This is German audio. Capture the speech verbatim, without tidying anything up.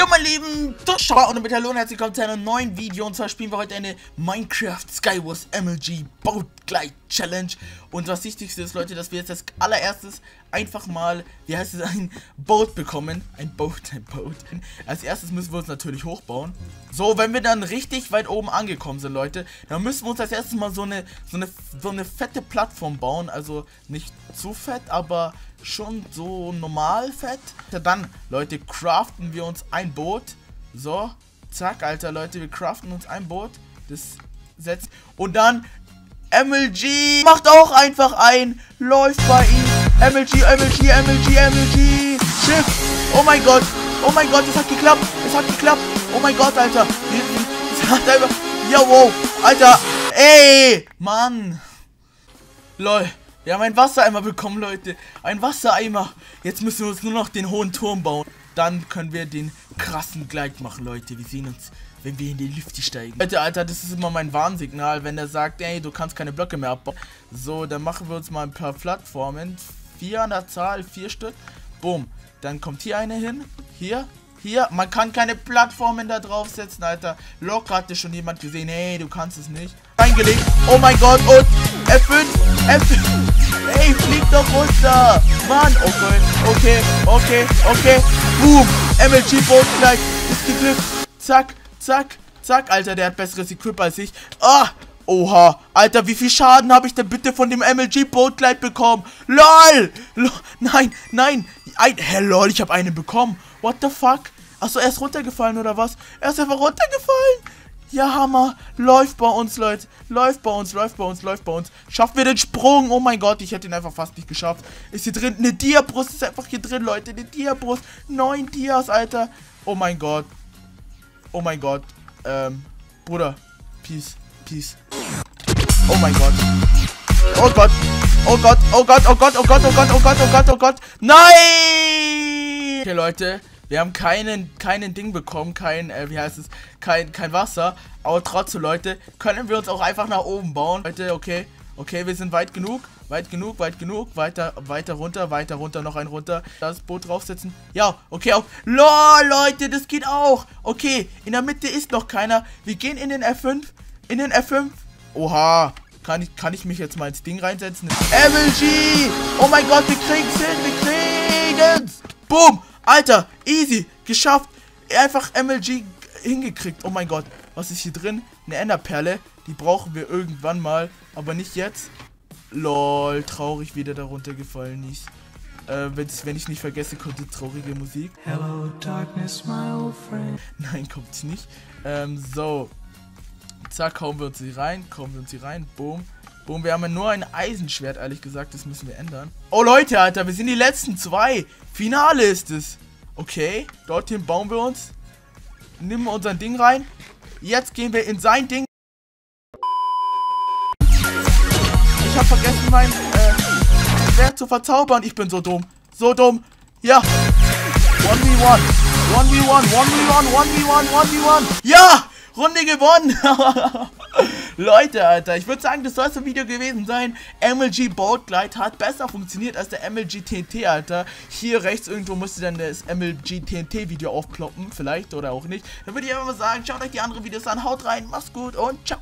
Jo, meine lieben Zuschauer und damit hallo und herzlich willkommen zu einem neuen Video. Und zwar spielen wir heute eine Minecraft Skywars M L G Bautgleich Challenge. Und was Wichtigste ist, Leute, dass wir jetzt als allererstes einfach mal, wie heißt es, ein Boot bekommen. Ein Boot, ein Boot. Als erstes müssen wir uns natürlich hochbauen. So, wenn wir dann richtig weit oben angekommen sind, Leute, dann müssen wir uns als erstes mal so eine, so eine, so eine fette Plattform bauen. Also nicht zu fett, aber schon so normal fett. Dann, Leute, craften wir uns ein Boot. So, zack, Alter, Leute, wir craften uns ein Boot. Das setzt. Und dann M L G macht auch einfach ein. Läuft bei ihm. M L G, M L G, M L G, M L G. Shift. Oh mein Gott. Oh mein Gott, es hat geklappt. Es hat geklappt. Oh mein Gott, Alter. Es hat einfach. Ja, wow. Alter. Ey. Mann. Lol. Wir haben einen Wassereimer bekommen, Leute. Ein Wassereimer. Jetzt müssen wir uns nur noch den hohen Turm bauen. Dann können wir den krassen Gleit machen, Leute. Wir sehen uns, wenn wir in die Lüfte steigen. Leute, Alter, das ist immer mein Warnsignal, wenn er sagt, ey, du kannst keine Blöcke mehr abbauen. So, dann machen wir uns mal ein paar Plattformen. Vier an der Zahl, vier Stück. Boom. Dann kommt hier eine hin. Hier, hier. Man kann keine Plattformen da draufsetzen, Alter. Locker hatte schon jemand gesehen. Hey, du kannst es nicht. Reingelegt. Oh mein Gott. Und F fünf. F fünf. Ey, flieg doch runter! Mann, okay, okay, okay, okay. Boom! M L G Boot gleich. Ist geglückt. Zack, zack, zack. Alter, der hat besseres Equip als ich. Ah! Oha! Alter, wie viel Schaden habe ich denn bitte von dem M L G Boot gleich bekommen? LOL! Lol. Nein, nein! Ein, hä, lol, ich habe einen bekommen. What the fuck? Achso, er ist runtergefallen oder was? Er ist einfach runtergefallen! Ja, Hammer. Läuft bei uns, Leute. Läuft bei uns, läuft bei uns, läuft bei uns. Schaffen wir den Sprung. Oh mein Gott, ich hätte ihn einfach fast nicht geschafft. Ist hier drin. Eine Diabrust ist einfach hier drin, Leute. Eine Diabrust. Neun Dias, Alter. Oh mein Gott. Oh mein Gott. Ähm, Bruder. Peace. Peace. Oh mein Gott. Oh Gott. Oh Gott. Oh Gott. Oh Gott. Oh Gott. Oh Gott. Oh Gott. Oh Gott. Oh Gott. Nein! Okay, Leute. Wir haben keinen, keinen Ding bekommen, kein, äh, wie heißt es, kein, kein Wasser. Aber trotzdem, Leute, können wir uns auch einfach nach oben bauen. Leute, okay, okay, wir sind weit genug, weit genug, weit genug, weiter, weiter runter, weiter runter, noch ein runter. Das Boot draufsetzen. Ja, okay, auch. LOL, Leute, das geht auch. Okay, in der Mitte ist noch keiner. Wir gehen in den F fünf, in den F fünf. Oha, kann ich, kann ich mich jetzt mal ins Ding reinsetzen? M L G! Oh mein Gott, wir kriegen's hin, wir kriegen's. Boom! Alter, easy, geschafft. Einfach M L G hingekriegt. Oh mein Gott, was ist hier drin? Eine Enderperle, die brauchen wir irgendwann mal, aber nicht jetzt. Lol, traurig, wieder darunter gefallen ist. Äh, wenn ich nicht vergesse, kommt die traurige Musik. Hello, darkness, my old friend. Nein, kommt's nicht. Ähm, so. Zack, hauen wir uns hier rein, kommen wir uns hier rein, boom. Boom, wir haben nur ein Eisenschwert, ehrlich gesagt. Das müssen wir ändern. Oh, Leute, Alter, wir sind die letzten zwei. Finale ist es. Okay, dorthin bauen wir uns. Nehmen wir unseren Ding rein. Jetzt gehen wir in sein Ding. Ich habe vergessen, mein äh, Schwert zu verzaubern. Ich bin so dumm. So dumm. Ja. eins gegen eins. eins gegen eins. eins gegen eins. eins gegen eins. Ja. Runde gewonnen. Leute, Alter, ich würde sagen, das soll das Video gewesen sein. M L G Bautgleich hat besser funktioniert als der M L G T N T, Alter. Hier rechts irgendwo müsste dann das M L G T N T Video aufploppen, vielleicht oder auch nicht. Dann würde ich einfach mal sagen, schaut euch die anderen Videos an, haut rein, macht's gut und ciao.